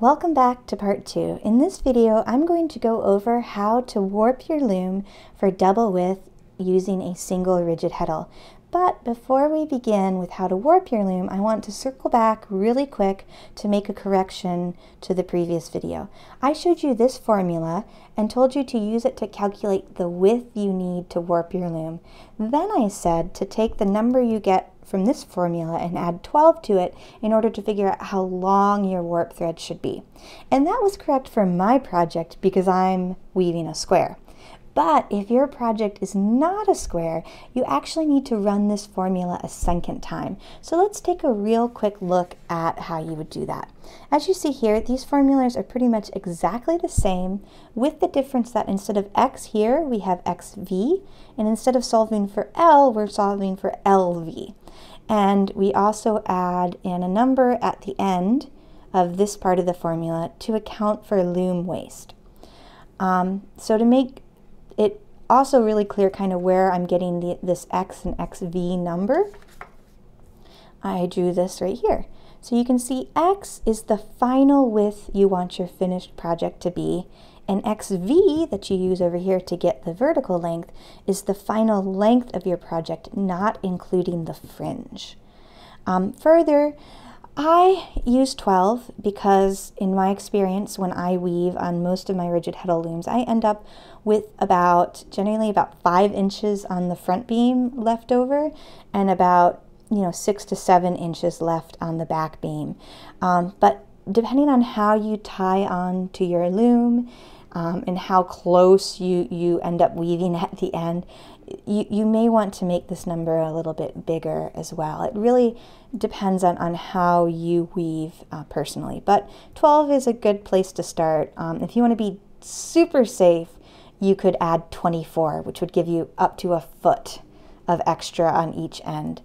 Welcome back to part two. In this video, I'm going to go over how to warp your loom for double width using a single rigid heddle. But before we begin with how to warp your loom, I want to circle back really quick to make a correction to the previous video. I showed you this formula and told you to use it to calculate the width you need to warp your loom. Then I said to take the number you get from this formula and add 12 to it in order to figure out how long your warp thread should be. And that was correct for my project because I'm weaving a square. But if your project is not a square, you actually need to run this formula a second time. So let's take a real quick look at how you would do that. As you see here, these formulas are pretty much exactly the same, with the difference that instead of x here, we have xv, and instead of solving for L, we're solving for LV. And we also add in a number at the end of this part of the formula to account for loom waste. So to make it also really clear kind of where I'm getting this X and XV number, I drew this right here. So you can see X is the final width you want your finished project to be, and XV that you use over here to get the vertical length is the final length of your project, not including the fringe. Further, I use 12 because in my experience when I weave on most of my rigid heddle looms, I end up with generally about 5 inches on the front beam left over and about 6 to 7 inches left on the back beam. But depending on how you tie on to your loom and how close you end up weaving at the end, you may want to make this number a little bit bigger as well. It really depends on how you weave personally, but 12 is a good place to start. If you want to be super safe, you could add 24, which would give you up to a foot of extra on each end.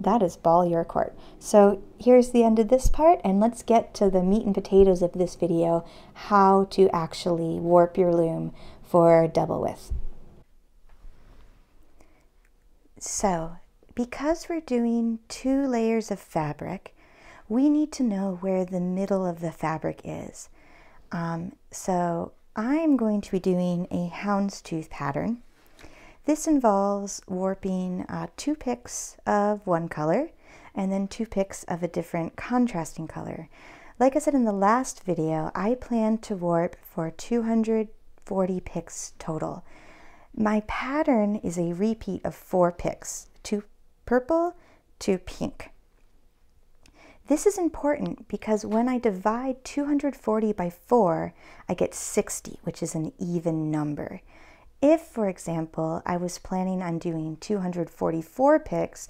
That is ball your court. So here's the end of this part, and let's get to the meat and potatoes of this video, how to actually warp your loom for double width. So, because we're doing 2 layers of fabric, we need to know where the middle of the fabric is. So I'm going to be doing a houndstooth pattern. This involves warping 2 picks of one color and then 2 picks of a different contrasting color. Like I said in the last video, I plan to warp for 240 picks total. My pattern is a repeat of 4 picks, 2 purple, 2 pink. This is important because when I divide 240 by 4, I get 60, which is an even number. If, for example, I was planning on doing 244 picks,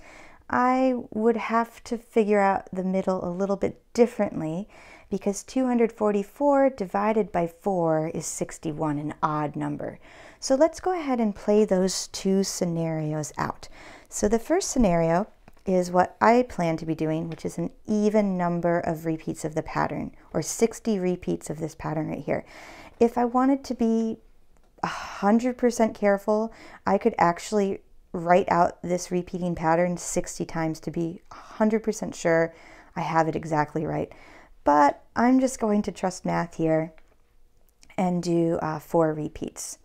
I would have to figure out the middle a little bit differently because 244 divided by 4 is 61, an odd number. So let's go ahead and play those 2 scenarios out. So the first scenario is what I plan to be doing, which is an even number of repeats of the pattern, or 60 repeats of this pattern right here. If I wanted to be 100% careful, I could actually write out this repeating pattern 60 times to be 100% sure I have it exactly right. But I'm just going to trust math here and do 4 repeats.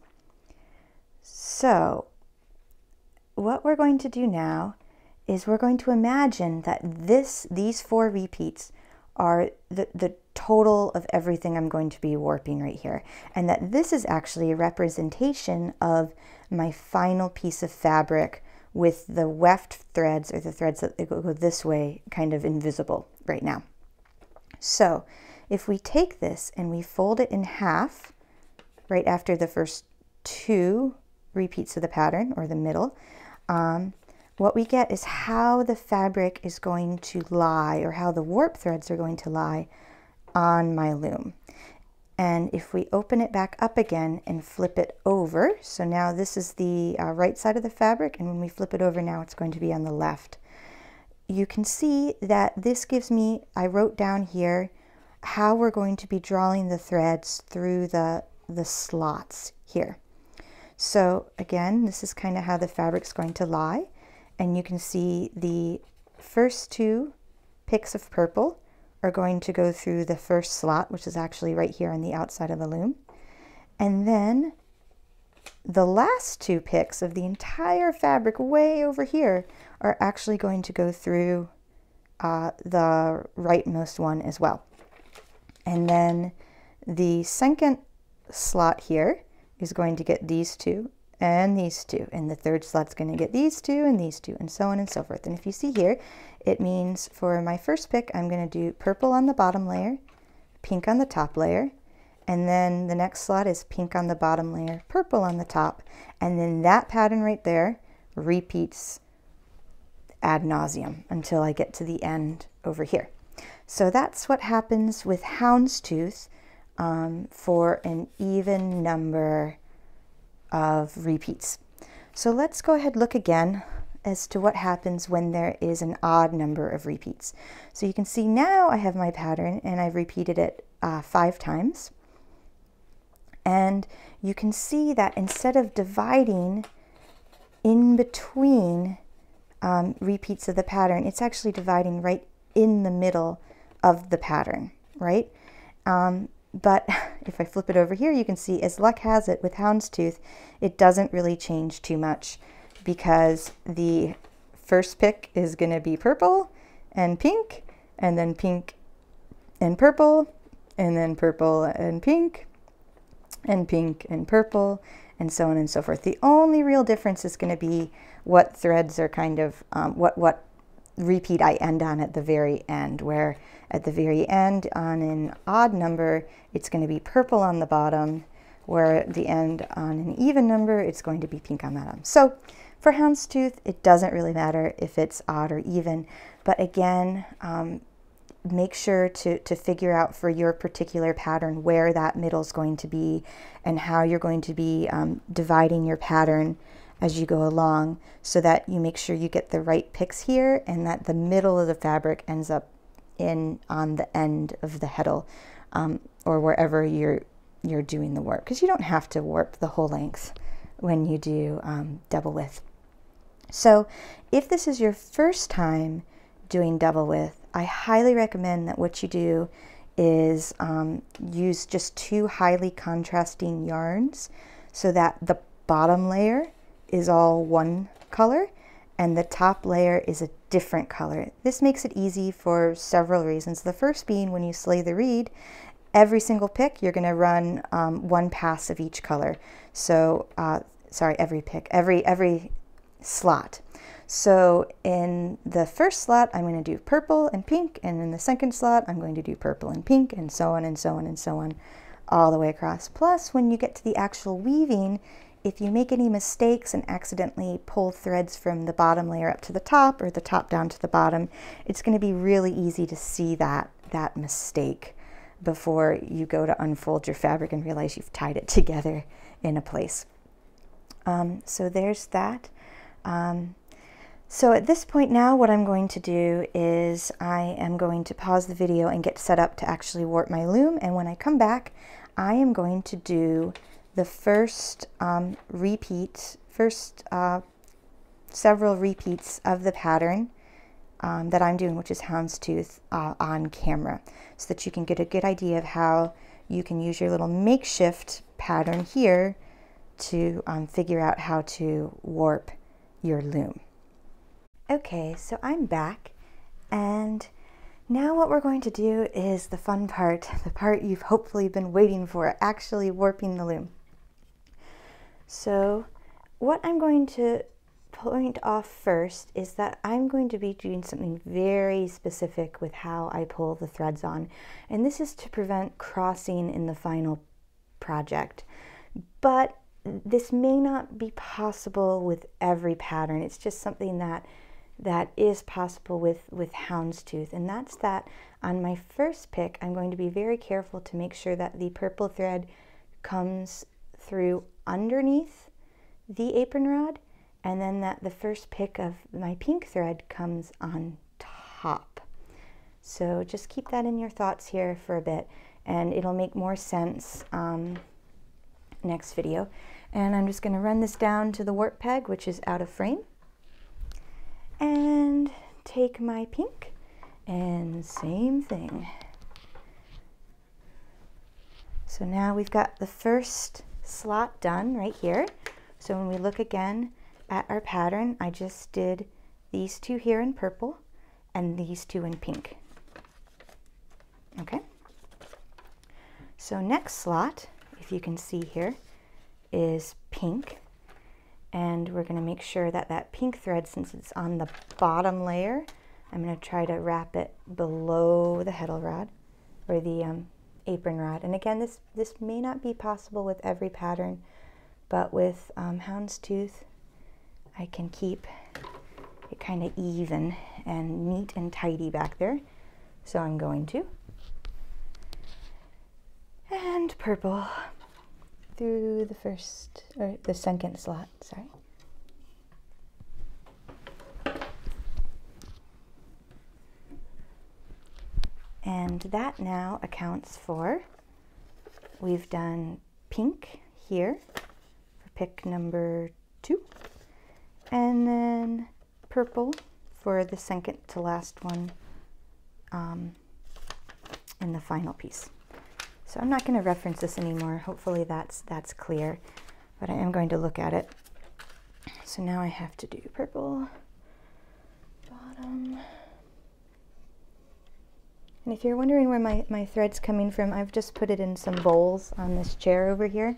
So what we're going to do now is we're going to imagine that these 4 repeats are the total of everything I'm going to be warping right here, and that this is actually a representation of my final piece of fabric with the weft threads, or the threads that go this way, kind of invisible right now. So if we take this and we fold it in half right after the first 2 repeats of the pattern, or the middle, what we get is how the fabric is going to lie, or how the warp threads are going to lie on my loom. And if we open it back up again and flip it over, so now this is the right side of the fabric, and when we flip it over now, it's going to be on the left. You can see that this gives me, I wrote down here, how we're going to be drawing the threads through the slots here. So again, this is kind of how the fabric's going to lie, and you can see the first 2 picks of purple are going to go through the first slot, which is actually right here on the outside of the loom. And then the last two picks of the entire fabric way over here are actually going to go through the rightmost one as well. And then the second slot here is going to get these two and these two, and the third slot's going to get these two, and so on and so forth. And if you see here, it means for my first pick, I'm going to do purple on the bottom layer, pink on the top layer, and then the next slot is pink on the bottom layer, purple on the top, and then that pattern right there repeats ad nauseum until I get to the end over here. So that's what happens with houndstooth for an even number of repeats. So let's go ahead and look again as to what happens when there is an odd number of repeats. So you can see now I have my pattern and I've repeated it 5 times. And you can see that instead of dividing in between repeats of the pattern, it's actually dividing right in the middle of the pattern, right? But if I flip it over here, you can see, as luck has it, with houndstooth, it doesn't really change too much because the first pick is going to be purple and pink, and then pink and purple, and then purple and pink, and pink and purple, and so on and so forth. The only real difference is going to be what threads are kind of, what repeat I end on at the very end, where at the very end on an odd number, it's going to be purple on the bottom, where at the end on an even number, it's going to be pink on the bottom. So for houndstooth, it doesn't really matter if it's odd or even, but again, make sure to figure out for your particular pattern where that middle is going to be and how you're going to be dividing your pattern as you go along, so that you make sure you get the right picks here and that the middle of the fabric ends up in on the end of the heddle or wherever you're doing the work, because you don't have to warp the whole length when you do double width. So if this is your first time doing double width, I highly recommend that what you do is use just 2 highly contrasting yarns so that the bottom layer is all one color and the top layer is a different color. This makes it easy for several reasons. The first being, when you slay the reed, every single pick you're going to run one pass of each color. So, sorry, every pick, every slot. So in the first slot, I'm going to do purple and pink, and in the second slot, I'm going to do purple and pink, and so on and so on and so on, all the way across. Plus, when you get to the actual weaving, if you make any mistakes and accidentally pull threads from the bottom layer up to the top or the top down to the bottom, it's going to be really easy to see that mistake before you go to unfold your fabric and realize you've tied it together in a place. So there's that. So at this point now, what I'm going to do is I am going to pause the video and get set up to actually warp my loom. And when I come back, I am going to do the first several repeats of the pattern that I'm doing, which is houndstooth, on camera, so that you can get a good idea of how you can use your little makeshift pattern here to figure out how to warp your loom. Okay, so I'm back, and now what we're going to do is the fun part, the part you've hopefully been waiting for, actually warping the loom. So what I'm going to point off first is that I'm going to be doing something very specific with how I pull the threads on, and this is to prevent crossing in the final project. But this may not be possible with every pattern. It's just something that is possible with houndstooth, and that's that on my first pick, I'm going to be very careful to make sure that the purple thread comes through underneath the apron rod, and then that the first pick of my pink thread comes on top. So just keep that in your thoughts here for a bit, and it'll make more sense next video. And I'm just going to run this down to the warp peg, which is out of frame, and take my pink and same thing. So now we've got the first slot done right here. So when we look again at our pattern, I just did these two here in purple and these two in pink. Okay. So next slot, if you can see here, is pink. And we're going to make sure that that pink thread, since it's on the bottom layer, I'm going to try to wrap it below the heddle rod or the apron rod. And again, this may not be possible with every pattern, but with houndstooth, I can keep it kind of even and neat and tidy back there. So I'm going to. And purple through the first, or the second slot, sorry. And that now accounts for, we've done pink here for pick number 2, and then purple for the second to last one in the final piece. So I'm not going to reference this anymore. Hopefully that's clear, but I am going to look at it. So now I have to do purple bottom. And if you're wondering where my thread's coming from, I've just put it in some bowls on this chair over here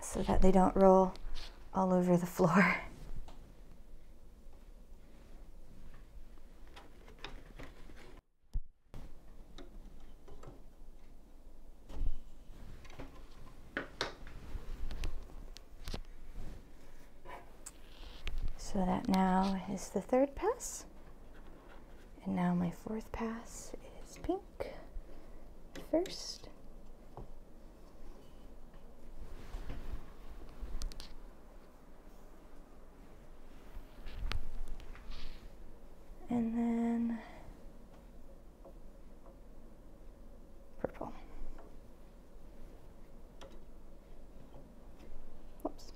so that they don't roll all over the floor. So that now is the third pass. And now my fourth pass is pink first. And then purple. Whoops.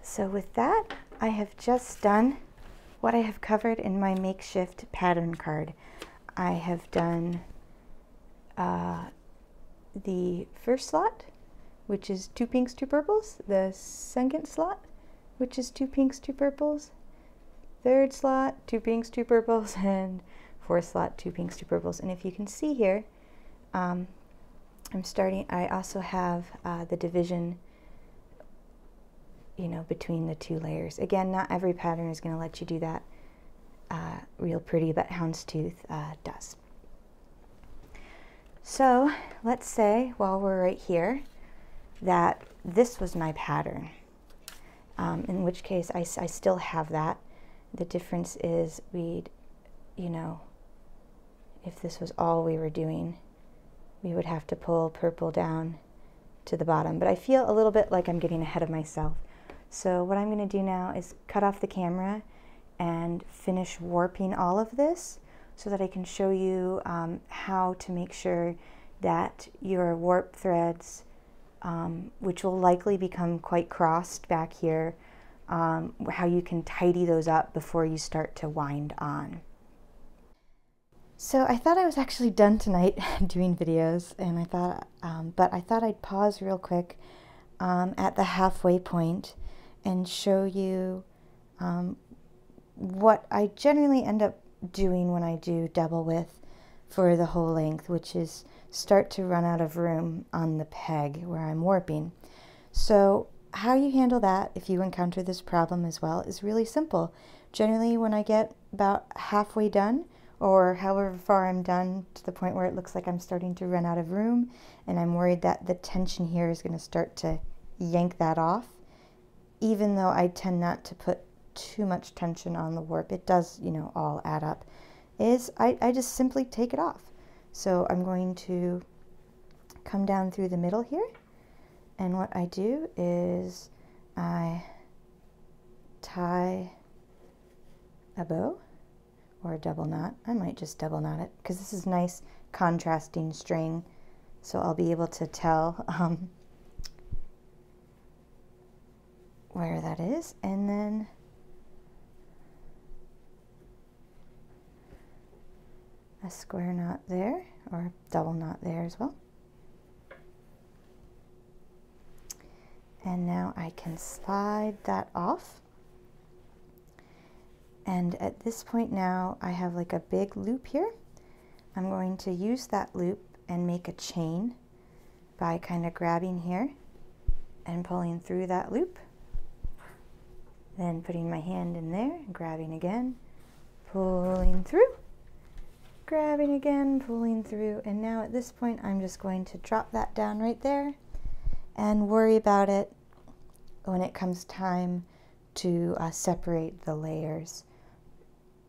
So with that, I have just done what I have covered in my makeshift pattern card. I have done the first slot, which is 2 pinks, 2 purples, the second slot, which is 2 pinks, 2 purples, third slot, 2 pinks, 2 purples, and fourth slot, 2 pinks, 2 purples. And if you can see here, I also have the division, you know, between the two layers. Again, not every pattern is going to let you do that real pretty, but houndstooth does. So let's say, while we're right here, that this was my pattern, in which case I still have that. The difference is we'd, you know, if this was all we were doing, we would have to pull purple down to the bottom. But I feel a little bit like I'm getting ahead of myself. So what I'm going to do now is cut off the camera and finish warping all of this so that I can show you how to make sure that your warp threads, which will likely become quite crossed back here, how you can tidy those up before you start to wind on. So I thought I was actually done tonight doing videos, and I thought, but I thought I'd pause real quick at the halfway point and show you what I generally end up doing when I do double width for the whole length, which is start to run out of room on the peg where I'm warping. So how you handle that, if you encounter this problem as well, is really simple. Generally, when I get about halfway done, or however far I'm done to the point where it looks like I'm starting to run out of room and I'm worried that the tension here is going to start to yank that off, even though I tend not to put too much tension on the warp, it does, you know, all add up, is I just simply take it off. So I'm going to come down through the middle here, and what I do is I tie a bow or a double knot. I might just double knot it because this is nice contrasting string, so I'll be able to tell where that is, and then a square knot there, or a double knot there as well. And now I can slide that off. And at this point now I have like a big loop here. I'm going to use that loop and make a chain by kind of grabbing here and pulling through that loop. Then putting my hand in there, grabbing again, pulling through, grabbing again, pulling through. And now at this point I'm just going to drop that down right there and worry about it when it comes time to separate the layers.